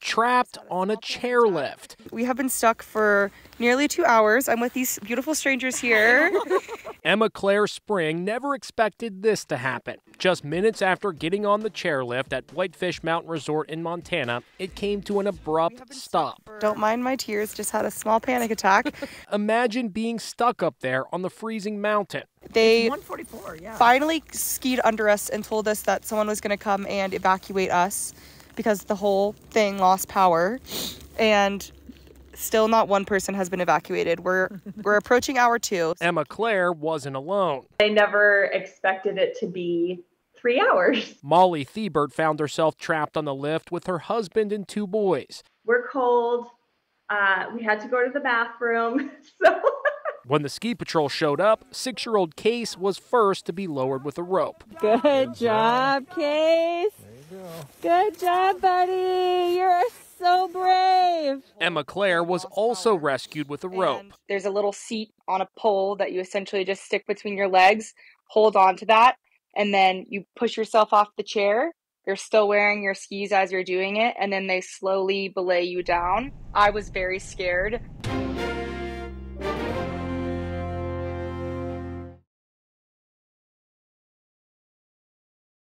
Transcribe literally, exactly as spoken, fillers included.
trapped on a chairlift. We have been stuck for nearly two hours. I'm with these beautiful strangers here. Emma Claire Spring never expected this to happen. Just minutes after getting on the chairlift at Whitefish Mountain Resort in Montana, it came to an abrupt stop. Don't mind my tears, just had a small panic attack. Imagine being stuck up there on the freezing mountain. They one forty-four, yeah. Finally skied under us and told us that someone was going to come and evacuate us because the whole thing lost power, and still not one person has been evacuated. We're we're approaching hour two. Emma Claire wasn't alone. I never expected it to be three hours. Molly Thibert found herself trapped on the lift with her husband and two boys. We're cold. Uh, we had to go to the bathroom. So. When the ski patrol showed up, six-year-old Case was first to be lowered with a rope. Good, Good job, job, Case. There you go. Good job, buddy. You're so brave. Emma Claire was also rescued with a rope. And there's a little seat on a pole that you essentially just stick between your legs, hold on to that, and then you push yourself off the chair. You're still wearing your skis as you're doing it, and then they slowly belay you down. I was very scared.